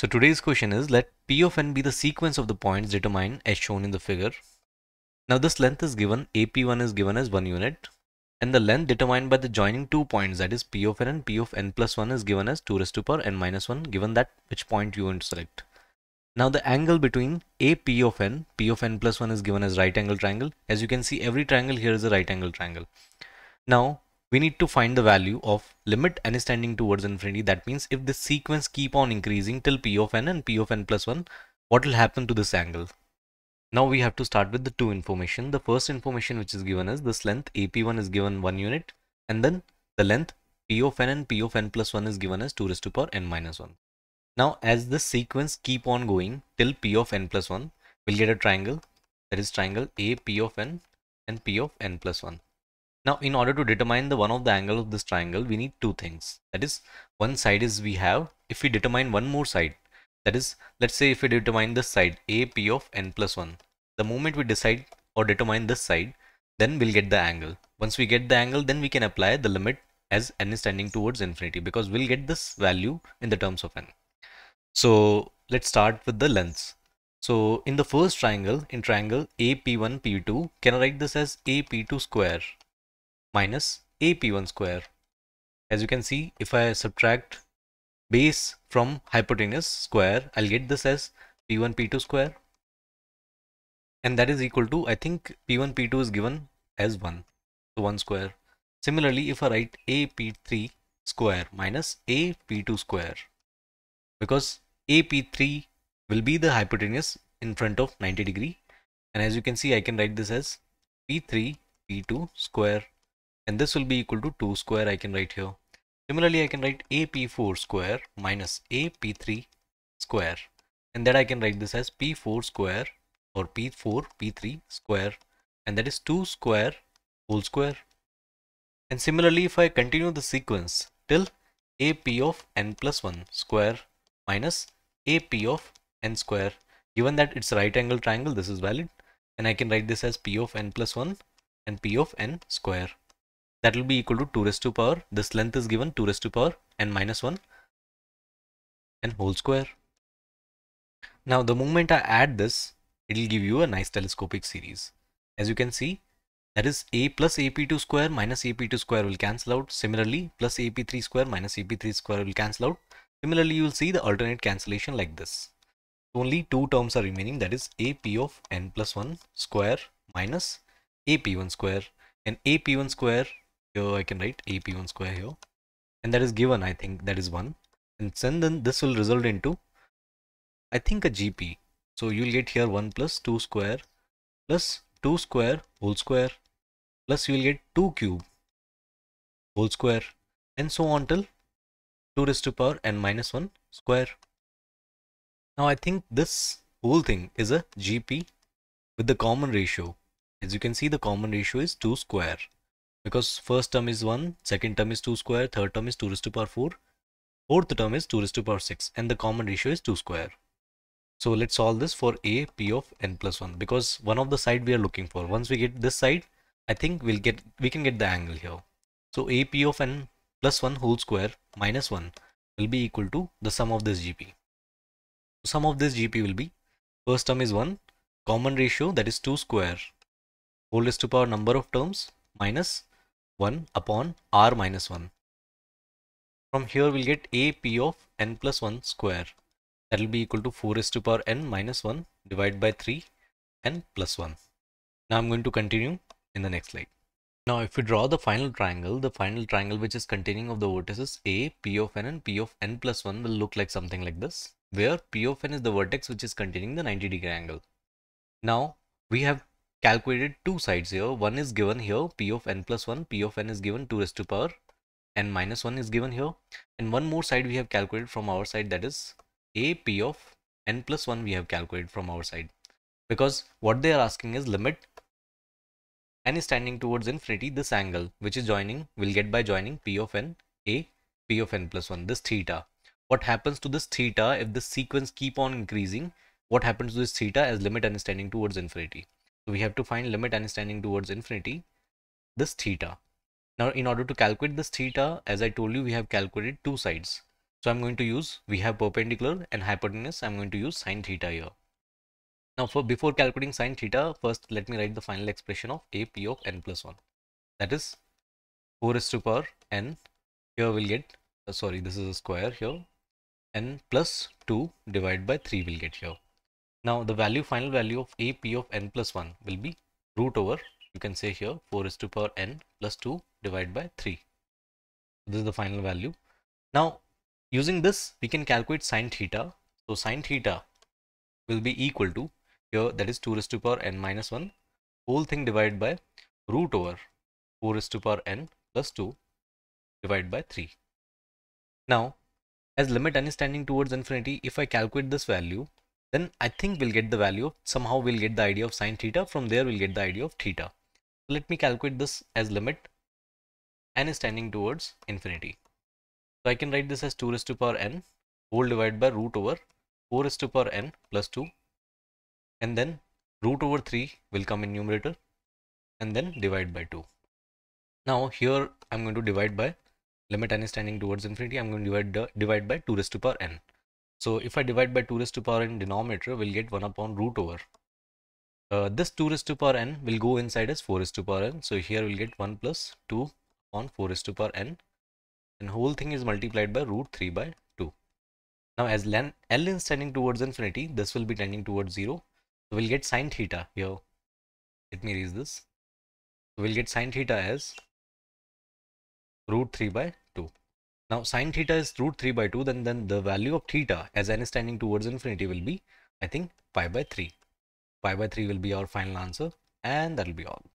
So today's question is, let P of n be the sequence of the points determined as shown in the figure. Now this length is given, AP1 is given as 1 unit, and the length determined by the joining two points, that is P of n and P of n plus 1, is given as 2 raised to power n minus 1, given that which point you want to select. Now the angle between P of n plus 1 is given as right angle triangle. As you can see, every triangle here is a right angle triangle. Now we need to find the value of limit n is tending towards infinity. That means if this sequence keep on increasing till P of n and P of n plus 1, what will happen to this angle? Now we have to start with the two information. The first information which is given is this length AP1 is given 1 unit, and then the length P of n and P of n plus 1 is given as 2 raised to power n minus 1. Now as this sequence keep on going till P of n plus 1, we'll get a triangle, that is triangle A P of n and P of n plus 1. Now in order to determine the one of the angle of this triangle, we need two things. That is, one side is we have, if we determine one more side, that is, let's say if we determine this side A P of n plus 1, the moment we decide or determine this side, then we'll get the angle. Once we get the angle, then we can apply the limit as n is tending towards infinity, because we'll get this value in the terms of n. So let's start with the lengths. So in the first triangle, in triangle AP1 P2, can I write this as AP2 square minus AP1 square? As you can see, if I subtract base from hypotenuse square, I'll get this as P1 P2 square, and that is equal to, I think P1 P2 is given as 1, so 1 square. Similarly, if I write AP3 square minus AP2 square, because AP3 will be the hypotenuse in front of 90 degree, and as you can see, I can write this as P3 P2 square, and this will be equal to 2 square I can write here. Similarly, I can write AP4 square minus AP3 square, and that I can write this as P4 square or P4 P3 square, and that is 2 square whole square. And similarly, if I continue the sequence till AP of n plus 1 square minus AP of n square, given that it's a right angle triangle, this is valid, and I can write this as P of n plus 1 and P of n square. That will be equal to 2 raised to power, this length is given 2 raised to power n minus 1 and whole square. Now the moment I add this, it will give you a nice telescopic series. As you can see, that is A plus AP2 square minus AP2 square will cancel out. Similarly, plus AP3 square minus AP3 square will cancel out. Similarly, you will see the alternate cancellation like this. Only two terms are remaining, that is AP of n plus 1 square minus AP1 square, and AP1 square here I can write AP1 square here, and that is given, I think that is 1, and then this will result into, I think, a GP. So you will get here 1 plus 2 square plus 2 square whole square, plus you will get 2 cube whole square, and so on till 2 raised to power n minus 1 square. Now I think this whole thing is a GP with the common ratio. As you can see, the common ratio is 2 square, because first term is 1, second term is 2 square, third term is 2 raised to power 4, fourth term is 2 raised to power 6, and the common ratio is 2 square. So let's solve this for A P of n plus 1, because one of the side we are looking for. Once we get this side, I think we can get the angle here. So A P of n plus 1 whole square minus 1 will be equal to the sum of this GP. Sum of this GP will be, first term is 1, common ratio, that is 2 square whole raised to power number of terms minus 1 upon r minus 1. From here we'll get A P of n plus 1 square. That will be equal to 4 raised to power n minus 1 divided by 3 n plus 1. Now I'm going to continue in the next slide. Now if we draw the final triangle which is containing of the vertices A, P of n and P of n plus 1 will look like something like this, where P of n is the vertex which is containing the 90 degree angle. Now we have calculated two sides here. One is given here, P of n plus 1, P of n is given 2 raised to power n minus 1 is given here, and one more side we have calculated from our side, that is A P of n plus 1 we have calculated from our side, because what they are asking is limit n is tending towards infinity, this angle which is joining, we'll get by joining P of n A P of n plus 1, this theta. What happens to this theta if this sequence keep on increasing? What happens to this theta as limit n is tending towards infinity? So we have to find limit n is tending towards infinity, this theta. Now in order to calculate this theta, as I told you, we have calculated two sides. So I'm going to use, we have perpendicular and hypotenuse, I'm going to use sine theta here. Now before calculating sine theta, first let me write the final expression of a p of n plus 1. That is 4 raised to power n, here we'll get, this is a square here, n plus 2 divided by 3 we'll get here. Now the value, final value of a p of n plus 1 will be root over, you can say here 4 raised to power n plus 2 divided by 3. This is the final value. Now using this we can calculate sine theta. So sine theta will be equal to here, that is 2 raised to power n minus 1 whole thing divided by root over 4 raised to power n plus 2 divided by 3. Now as limit n is tending towards infinity, if I calculate this value, then I think we'll get the value, somehow we'll get the idea of sine theta, from there we'll get the idea of theta. So let me calculate this as limit n is tending towards infinity. So I can write this as 2 raised to power n whole divided by root over 4 raised to power n plus 2, and then root over 3 will come in numerator and then divide by 2. Now here I'm going to divide by, limit n is tending towards infinity, I'm going to divide by 2 raised to power n. So if I divide by 2 raised to power n denominator, we'll get 1 upon root over. This 2 raised to power n will go inside as 4 raised to power n. So here we'll get 1 plus 2 upon 4 raised to power n. And whole thing is multiplied by root 3 by 2. Now as L is tending towards infinity, this will be tending towards 0. So we'll get sine theta here. Let me erase this. So we'll get sine theta as root 3 by 2. Now sine theta is root 3 by 2, then the value of theta as n is tending towards infinity will be, I think, pi by 3. Pi by 3 will be our final answer, and that will be all.